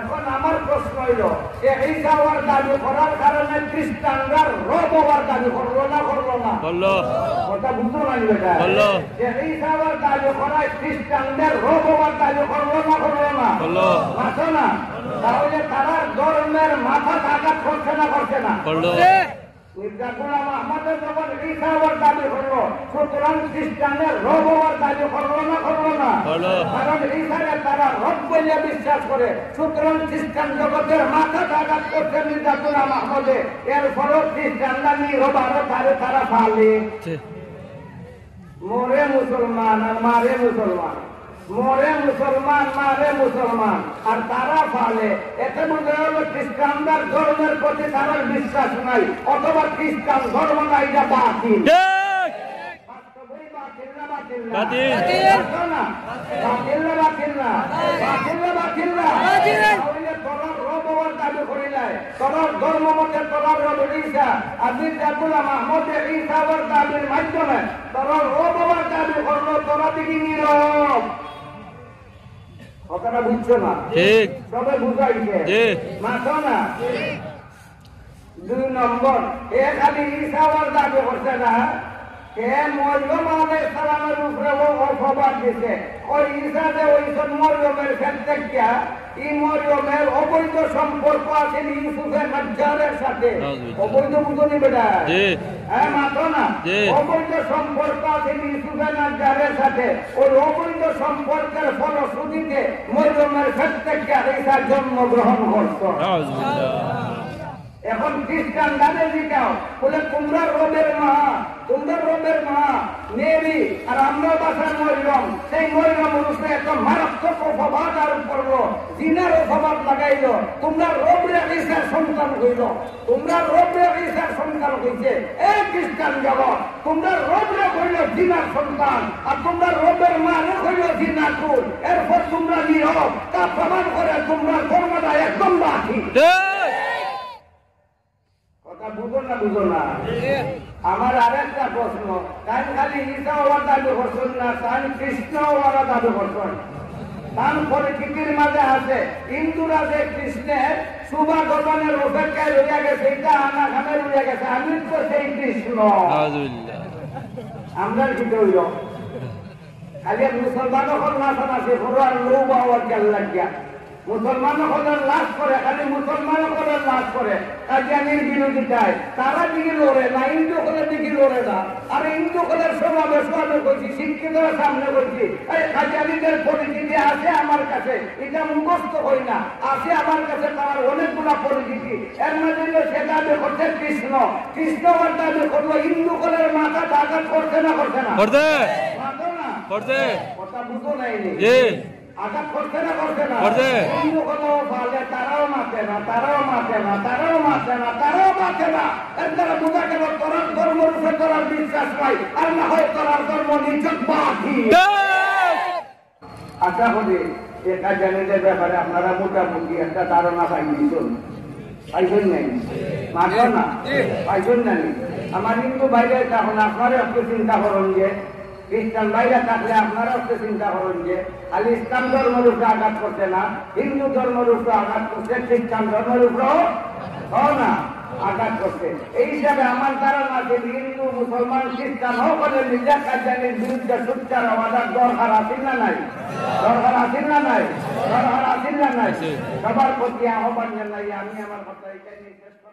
এখন আমার প্রশ্ন হইল যে এই যাওয়ার দাবি করার কারণে খ্রিস্টানরা রব হওয়ার দাবি করলো না কথা বুঝতে পারি বেটা যে এই যাওয়ার দাবি করায় খ্রিস্টানদের রব হওয়ার দাবি করলো না বুঝছো না তাহলে তারা ধর্মের মাথা আঘাত করছে না মির্জা গোলাম আহমদের যখন এই যাওয়ার দাবি করলো সুতরাং খ্রিস্টানদের রব হওয়ার দাবি করলো না কারণ এইখানে তারা রব বলে বিশ্বাস করে সুতরাং খ্রিস্টান জগতের মাথা আঘাত করছে মির্জা গোলাম আহমদে এর ফলে খ্রিস্টানরা নিরব আরো তারা পালে মোরে মুসলমান আর তারা পালে এতে মনে হলো খ্রিস্টানদের ধর্মের প্রতি তারা বিশ্বাস নাই অথবা খ্রিস্টান ধর্ম না এটা বাতিল মাধ্যমে তোরা রব হওয়ার দাবি করলো তোরা তিনি নীরব কথাটা বুঝছো না সবাই বুঝাইছে মাথা না দুই নম্বর এ খালি ঈসা হওয়ার দাবি করছে না সালামের উপরে অপবাদ দিছে ওই ঈসাতে ওই মরিয়মের ক্ষেত্রে গিয়া এই মরিয়মের অবৈধ সম্পর্ক আছে ইউসুফের নাজ্জারের সাথে অবৈধ বুঝনি বেটা হ্যাঁ মাথা না অবৈধ সম্পর্ক আছে ইউসুফের নাজ্জারের সাথে ওই অবৈধ সম্পর্কের ফলশ্রুতিতে মরিয়মের ক্ষেত্রে গিয়া ঈসা জন্মগ্রহণ করতো এখন খ্রিস্টান দাদের দিকাও বলে তোমরা রবের মা মেরি আর আমরা বাসার মরিয়ম সেই মরিয়ম রূপে এত মারাত্মক অপবাদ আরোপ করলো জিনার অপবাদ লাগাইল তোমরা রবরে ঈসার সন্তান হইল এই খ্রিস্টান জগৎ তোমরা রবরে হইল জিনার সন্তান আর তোমরা রবের মা হইল জিনা কুল এরপর তোমরা নীরব তা প্রমাণ করে তোমরা ধর্মটা একদম বাকি বুঝো না আমার আর একটা প্রশ্ন তাই খালি ঈসা হওয়ার দাবি করছেন না তাই কৃষ্ণ হওয়ার দাবি করছেন তারপরে পৃথিবীর মাঝে আছে হিন্দুরা যে কৃষ্ণের সুবা গঠনের অপেক্ষায় রয়ে গেছে এটা আনা খানের রয়ে গেছে আমি তো সেই কৃষ্ণ আমরা কি হইল খালি মুসলমান হল নাচন আছে বড় আর লৌ বাবার খেয়াল লাগিয়া মুসলমানদের লাশ করে খালি মুসলমানদের লাশ করে কাজিয়ানির বিরোধিতায় তারা দিকে লড়ে না হিন্দুকলের দিকে লড়ে না আর হিন্দুকলের সমাবেশ আমি বলছি শিক্ষিতরা সামনে বলছি এই কাজিয়ানিদের পরিচিতি আছে আমার কাছে এটা মুখস্থ হই না আছে আমার কাছে তার অনেকগুলা পরিচিতি এর মধ্যে সে দাবি করছে কৃষ্ণ দাবি করলো হিন্দুকলের মাথা দাগা করছে না কথা বুঝো নাই আঘাত করছে না হিন্দু কোনো বলে তারাও মাতে না এর দ্বারা বোঝা গেল তোরার ধর্ম রূপে তোরার বিশ্বাস পাই আর না হয় তোরার ধর্ম নিজক বাকি আশা করি এটা জানিদের ব্যাপারে আপনারা মোটামুটি একটা ধারণা পাইছেন নাই মানল না পাইছেন না আমার হিন্দু বাইরে তখন আপনারা একটু চিন্তা করুন যে খ্রিস্টান বাইরে থাকলে আপনারা হচ্ছে চিন্তা করেন যে খালি ইসলাম ধর্মের উপরে আঘাত করছে না হিন্দু ধর্মের উপরে আঘাত করছে খ্রিস্টান ধর্মের উপরেও না আঘাত করছে এই হিসাবে আমার ধারণা যে হিন্দু মুসলমান খ্রিস্টান হোক নিজের কার্যালয়ের বিরুদ্ধে সুচ্চার আমাদের দরকার আসেন না নাই সবার প্রতি আহ্বান জানাই আমি আমার কথা এটাই